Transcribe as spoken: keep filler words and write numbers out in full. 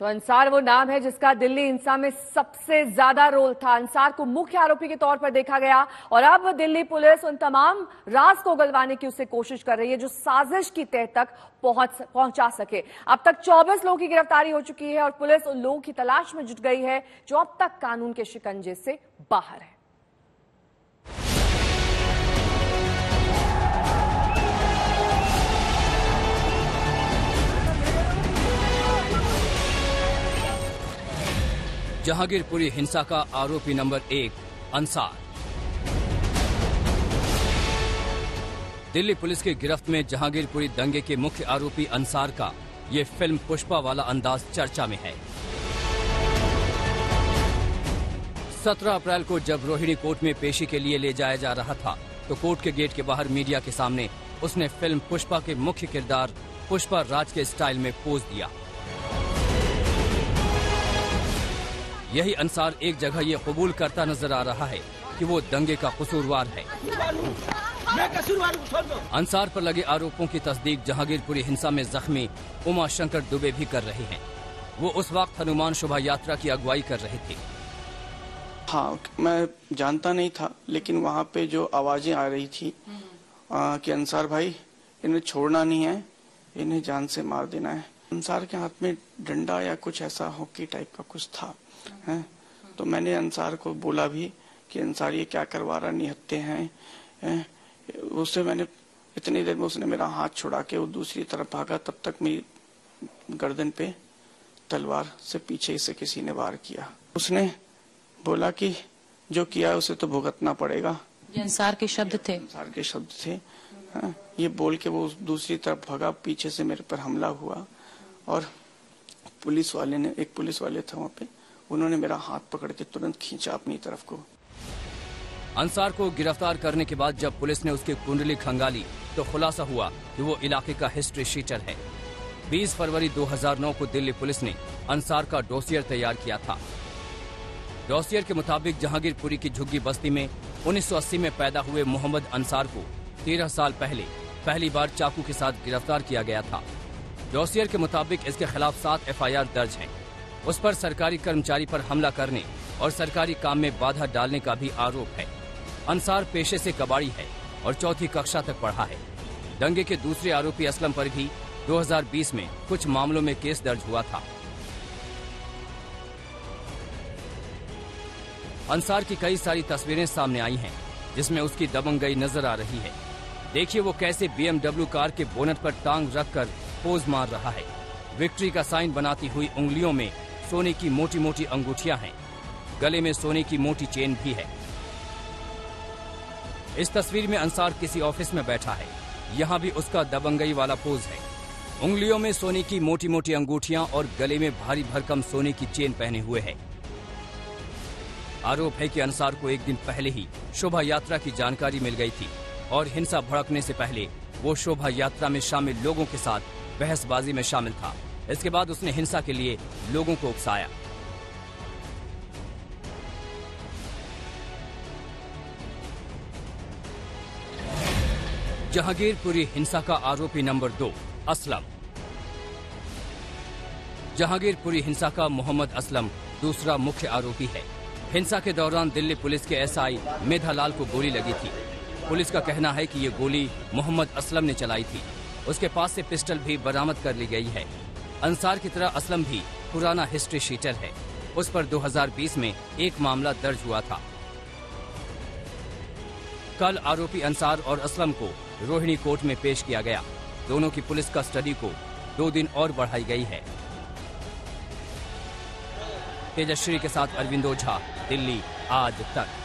तो अंसार वो नाम है जिसका दिल्ली हिंसा में सबसे ज्यादा रोल था। अंसार को मुख्य आरोपी के तौर पर देखा गया और अब दिल्ली पुलिस उन तमाम राज को गलवाने की उससे कोशिश कर रही है जो साजिश की तह तक पहुंच पहुंचा सके। अब तक चौबीस लोगों की गिरफ्तारी हो चुकी है और पुलिस उन लोगों की तलाश में जुट गई है जो अब तक कानून के शिकंजे से बाहर है। जहांगीरपुरी हिंसा का आरोपी नंबर एक अंसार। दिल्ली पुलिस की गिरफ्त में जहांगीरपुरी दंगे के मुख्य आरोपी अंसार का ये फिल्म पुष्पा वाला अंदाज चर्चा में है। सत्रह अप्रैल को जब रोहिणी कोर्ट में पेशी के लिए ले जाया जा रहा था तो कोर्ट के गेट के बाहर मीडिया के सामने उसने फिल्म पुष्पा के मुख्य किरदार पुष्पा राज के स्टाइल में पोज दिया। यही अंसार एक जगह ये कबूल करता नजर आ रहा है कि वो दंगे का कसूरवार है। अंसार पर लगे आरोपों की तस्दीक जहांगीरपुरी हिंसा में जख्मी उमा शंकर दुबे भी कर रहे हैं। वो उस वक्त हनुमान शोभा यात्रा की अगुवाई कर रहे थे। हाँ, मैं जानता नहीं था लेकिन वहाँ पे जो आवाजें आ रही थी आ, कि अंसार भाई इन्हें छोड़ना नहीं है, इन्हें जान से मार देना है। अंसार के हाथ में डंडा या कुछ ऐसा हॉकी टाइप का कुछ था है? तो मैंने अंसार को बोला भी कि अंसार ये क्या करवा रहा, निहत्ते हैं है? उससे मैंने इतनी देर में उसने मेरा हाथ छुड़ा के वो दूसरी तरफ भागा, तब तक मेरी गर्दन पे तलवार से पीछे से किसी ने वार किया। उसने बोला कि जो किया उसे तो भुगतना पड़ेगा। ये अंसार के शब्द थे, अंसार के शब्द थे है? ये बोल के वो दूसरी तरफ भागा, पीछे से मेरे पर हमला हुआ और पुलिस वाले ने एक पुलिस वाले था वहाँ पे, उन्होंने मेरा हाथ पकड़ के तुरंत खींचा अपनी तरफ को। अंसार को गिरफ्तार करने के बाद जब पुलिस ने उसकी कुंडली खंगाली तो खुलासा हुआ कि वो इलाके का हिस्ट्री शीटर है। बीस फरवरी दो हज़ार नौ को दिल्ली पुलिस ने अंसार का डोसियर तैयार किया था। डोसियर के मुताबिक जहांगीरपुरी की झुग्गी बस्ती में उन्नीस सौ अस्सी में पैदा हुए मोहम्मद अंसार को तेरह साल पहले पहली बार चाकू के साथ गिरफ्तार किया गया था। डोसियर के मुताबिक इसके खिलाफ सात एफ आई आर दर्ज है। उस पर सरकारी कर्मचारी पर हमला करने और सरकारी काम में बाधा डालने का भी आरोप है। अंसार पेशे से कबाड़ी है और चौथी कक्षा तक पढ़ा है। दंगे के दूसरे आरोपी असलम पर भी दो हज़ार बीस में कुछ मामलों में केस दर्ज हुआ था। अंसार की कई सारी तस्वीरें सामने आई हैं, जिसमें उसकी दबंगई नजर आ रही है। देखिए वो कैसे बी एम डब्ल्यू कार के बोनट पर टांग रखकर पोज मार रहा है। विक्ट्री का साइन बनाती हुई उंगलियों में सोने की मोटी मोटी अंगूठियां हैं, गले में सोने की मोटी चेन भी है। इस तस्वीर में अंसार किसी ऑफिस में बैठा है, यहाँ भी उसका दबंगई वाला पोज है। उंगलियों में सोने की मोटी मोटी अंगूठियां और गले में भारी भरकम सोने की चेन पहने हुए है। आरोप है कि अंसार को एक दिन पहले ही शोभा यात्रा की जानकारी मिल गई थी और हिंसा भड़कने से पहले वो शोभा यात्रा में शामिल लोगों के साथ बहसबाजी में शामिल था। इसके बाद उसने हिंसा के लिए लोगों को उकसाया। जहांगीरपुरी हिंसा का आरोपी नंबर दो असलम। जहांगीरपुरी हिंसा का मोहम्मद असलम दूसरा मुख्य आरोपी है। हिंसा के दौरान दिल्ली पुलिस के एस आई मेधालाल को गोली लगी थी। पुलिस का कहना है कि ये गोली मोहम्मद असलम ने चलाई थी। उसके पास से पिस्टल भी बरामद कर ली गई है। अंसार की तरह असलम भी पुराना हिस्ट्री शीटर है। उस पर दो हज़ार बीस में एक मामला दर्ज हुआ था। कल आरोपी अंसार और असलम को रोहिणी कोर्ट में पेश किया गया। दोनों की पुलिस कस्टडी को दो दिन और बढ़ाई गई है। तेजश्री के साथ अरविंद ओझा, दिल्ली आज तक।